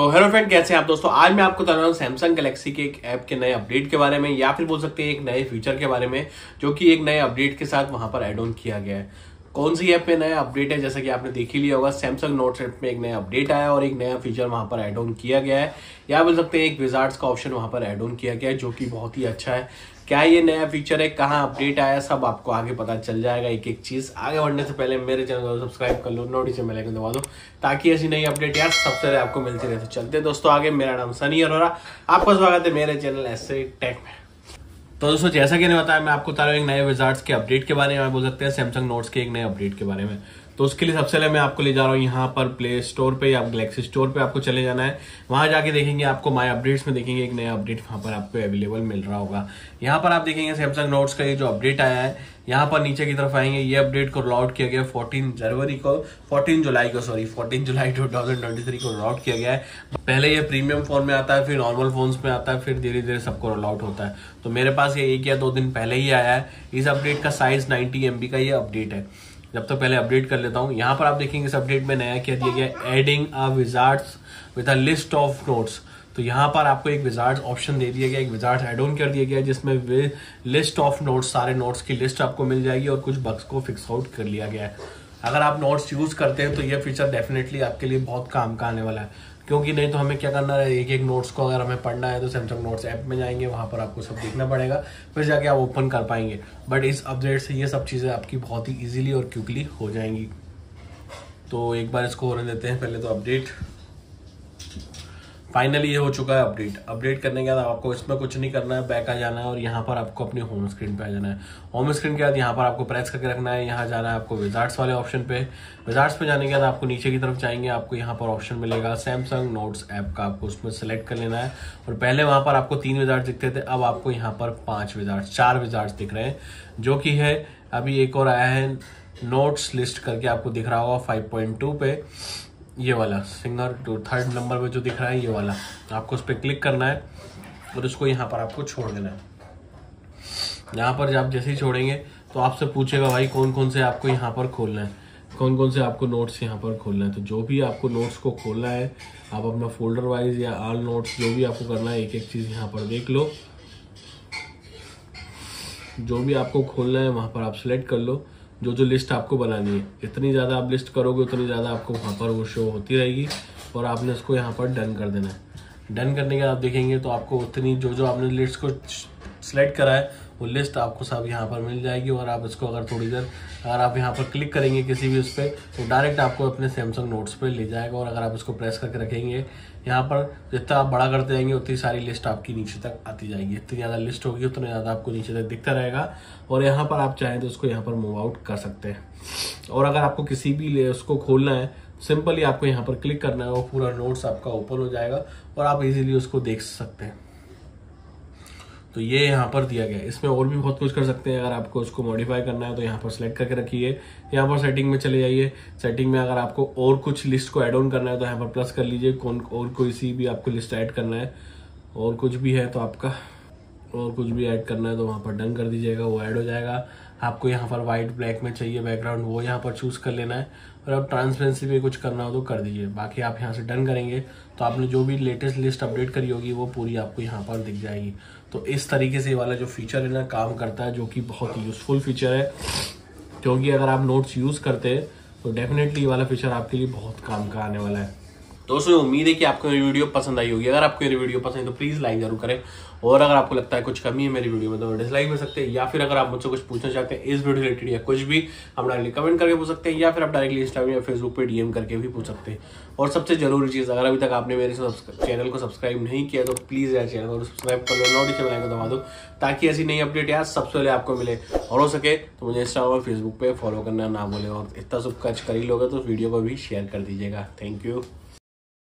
तो hello friend, कैसे हैं आप दोस्तों। आज मैं आपको बता रहा हूँ सैमसंग गैलेक्सी के एक ऐप के नए अपडेट के बारे में, या फिर बोल सकते हैं एक नए फीचर के बारे में जो कि एक नए अपडेट के साथ वहाँ पर ऐड ऑन किया गया है। कौन सी ऐप में नया अपडेट है, जैसा कि आपने देख ही लिया होगा, सैमसंग नोट्स ऐप में एक नया अपडेट आया और एक नया फीचर वहाँ पर ऐड ऑन किया गया है, या बोल सकते हैं एक विजार्ड्स का ऑप्शन वहाँ पर ऐड ऑन किया गया है जो कि बहुत ही अच्छा है। क्या ये नया फीचर है, कहाँ अपडेट आया, सब आपको आगे पता चल जाएगा एक एक चीज़। आगे बढ़ने से पहले मेरे चैनल को सब्सक्राइब कर लो, नोटिफिकेशन बेल आइकन दबा दो ताकि ऐसी नई अपडेट यार सबसे पहले आपको मिलती रहे। तो चलते दोस्तों आगे। मेरा नाम सनी अरोरा, आपका स्वागत है मेरे चैनल एस ए टेक में। तो दोस्तों जैसा कि मैंने बताया, मैं आपको बता रहा हूँ एक नए विजार्ड्स के अपडेट के बारे में, बोल सकते हैं सैमसंग नोट्स के एक नए अपडेट के बारे में। तो उसके लिए सबसे पहले मैं आपको ले जा रहा हूँ यहाँ पर प्ले स्टोर पे या गैलेक्सी स्टोर पे आपको चले जाना है। वहाँ जाके देखेंगे, आपको माय अपडेट्स में देखेंगे एक नया अपडेट वहाँ पर आपको अवेलेबल मिल रहा होगा। यहाँ पर आप देखेंगे सैमसंग नोट्स का ये जो अपडेट आया है, यहाँ पर नीचे की तरफ आएंगे। ये अपडेट को लॉन्च किया गया 14 जुलाई 2023 को लॉन्च किया गया है। पहले ये प्रीमियम फोन में आता है, फिर नॉर्मल फोन्स में आता है, फिर धीरे धीरे सबको रोल आउट होता है। तो मेरे पास ये एक या दो दिन पहले ही आया है। इस अपडेट का साइज 90 MB का ये अपडेट है। जब तक तो पहले अपडेट कर लेता हूँ। यहाँ पर आप देखेंगे इस अपडेट में नया क्या दिया गया, adding a wizards with a list of notes. तो यहाँ पर आपको एक विजार्ड्स ऑप्शन दे दिया गया, एक विजार्ड्स ऐड ऑन कर दिया गया जिसमें लिस्ट ऑफ नोट्स, सारे नोट्स की लिस्ट आपको मिल जाएगी और कुछ बग्स को फिक्स आउट कर लिया गया है। अगर आप नोट्स यूज़ करते हैं तो यह फीचर डेफिनेटली आपके लिए बहुत काम का आने वाला है, क्योंकि नहीं तो हमें क्या करना है, एक एक नोट्स को अगर हमें पढ़ना है तो सैमसंग नोट्स ऐप में जाएंगे, वहाँ पर आपको सब देखना पड़ेगा, फिर जाके आप ओपन कर पाएंगे। बट इस अपडेट से ये सब चीज़ें आपकी बहुत ही इजीली और क्विकली हो जाएंगी। तो एक बार इसको होने देते हैं पहले। तो अपडेट फाइनली ये हो चुका है। अपडेट करने के बाद आपको इसमें कुछ नहीं करना है, बैक आ जाना है और यहाँ पर आपको अपनी होम स्क्रीन पे आ जाना है। होम स्क्रीन के बाद यहाँ पर आपको प्रेस करके रखना है, यहाँ जाना है आपको विजार्ड्स वाले ऑप्शन पे। विजार्ड्स पे जाने के बाद आपको नीचे की तरफ जाएंगे, आपको यहाँ पर ऑप्शन मिलेगा सैमसंग नोट्स ऐप का, आपको उसमें सेलेक्ट कर लेना है। और पहले वहाँ पर आपको 3 विजार्ड्स दिखते थे, अब आपको यहाँ पर 4 विजार्ड्स दिख रहे हैं, जो कि है अभी एक और आया है नोट्स लिस्ट करके, आपको दिख रहा होगा 5.2 पे ये वाला सिंगर टू 3rd नंबर पे जो दिख रहा है ये वाला, आपको उस पर क्लिक करना है और उसको यहाँ पर आपको छोड़ देना है। यहाँ पर जब जैसे ही छोड़ेंगे तो आपसे पूछेगा भाई कौन कौन से आपको यहाँ पर खोलना है, कौन कौन से आपको नोट्स यहाँ पर खोलना है। तो जो भी आपको नोट्स को खोलना है, आप अपना फोल्डर वाइज या ऑल नोट्स जो भी आपको करना है, एक एक चीज़ यहाँ पर देख लो। जो भी आपको खोलना है वहाँ पर आप सेलेक्ट कर लो, जो जो लिस्ट आपको बनानी है। जितनी ज़्यादा आप लिस्ट करोगे उतनी ज़्यादा आपको वहाँ पर वो शो होती रहेगी और आपने उसको यहाँ पर डन कर देना है। डन करने के बाद आप देखेंगे तो आपको उतनी जो जो आपने लिस्ट को सिलेक्ट करा है वो लिस्ट आपको सब यहाँ पर मिल जाएगी। और आप इसको अगर थोड़ी देर अगर आप यहाँ पर क्लिक करेंगे किसी भी उस पर तो डायरेक्ट आपको अपने सैमसंग नोट्स पे ले जाएगा। और अगर आप इसको प्रेस करके रखेंगे यहाँ पर, जितना आप बड़ा करते जाएंगे उतनी सारी लिस्ट आपकी नीचे तक आती जाएगी। जितनी ज़्यादा लिस्ट होगी उतना ज़्यादा आपको नीचे तक दिखता रहेगा। और यहाँ पर आप चाहें तो उसको यहाँ पर मूव आउट कर सकते हैं। और अगर आपको किसी भी उसको खोलना है, सिंपली आपको यहाँ पर क्लिक करना है, वो पूरा नोट्स आपका ओपन हो जाएगा और आप ईजिली उसको देख सकते हैं। तो ये यहाँ पर दिया गया है। इसमें और भी बहुत कुछ कर सकते हैं। अगर आपको उसको मॉडिफाई करना है तो यहाँ पर सेलेक्ट करके रखिए, यहाँ पर सेटिंग में चले जाइए। सेटिंग में अगर आपको और कुछ लिस्ट को ऐड ऑन करना है तो यहाँ पर प्लस कर लीजिए। कौन और कोई सी भी आपको लिस्ट ऐड करना है, और कुछ भी है तो आपका और कुछ भी ऐड करना है तो वहाँ पर डन कर दीजिएगा, वो ऐड हो जाएगा। आपको यहाँ पर वाइट ब्लैक में चाहिए बैकग्राउंड, वो यहाँ पर चूज़ कर लेना है। और अब ट्रांसपेरेंसी पे कुछ करना हो तो कर दीजिए। बाकी आप यहाँ से डन करेंगे तो आपने जो भी लेटेस्ट लिस्ट अपडेट करी होगी वो पूरी आपको यहाँ पर दिख जाएगी। तो इस तरीके से वाला जो फीचर है ना काम करता है, जो कि बहुत यूज़फुल फीचर है, क्योंकि अगर आप नोट्स यूज़ करते हैं तो डेफिनेटली ये वाला फीचर आपके लिए बहुत काम का आने वाला है। दोस्तों उम्मीद है कि आपको मेरी वीडियो पसंद आई होगी। अगर आपको मेरी वीडियो पसंद है तो प्लीज़ लाइक जरूर करें। और अगर आपको लगता है कुछ कमी है मेरी वीडियो में तो डिसलाइक कर सकते हैं, या फिर अगर आप मुझसे कुछ पूछना चाहते हैं इस वीडियो रिलेटेड या कुछ भी, हम डायरेक्टली कमेंट करके पूछ सकते हैं, या फिर आप डायरेक्टली इंस्टाग्राम या फेसबुक पर डीएम करके भी पूछ सकते हैं। और सबसे जरूरी चीज़, अगर अभी तक आपने मेरे चैनल को सब्सक्राइब नहीं किया तो प्लीज़ यार चैनल को सब्सक्राइब कर लो, नोटिफिकेशन बेल को दबा दो ताकि ऐसी नई अपडेट यार सबसे पहले आपको मिले। और हो सके तो मुझे इंस्टाग्राम और फेसबुक पर फॉलो करना ना भूलें। और इतना सब सर्च कर ही लोगे तो वीडियो को भी शेयर कर दीजिएगा। Thank you.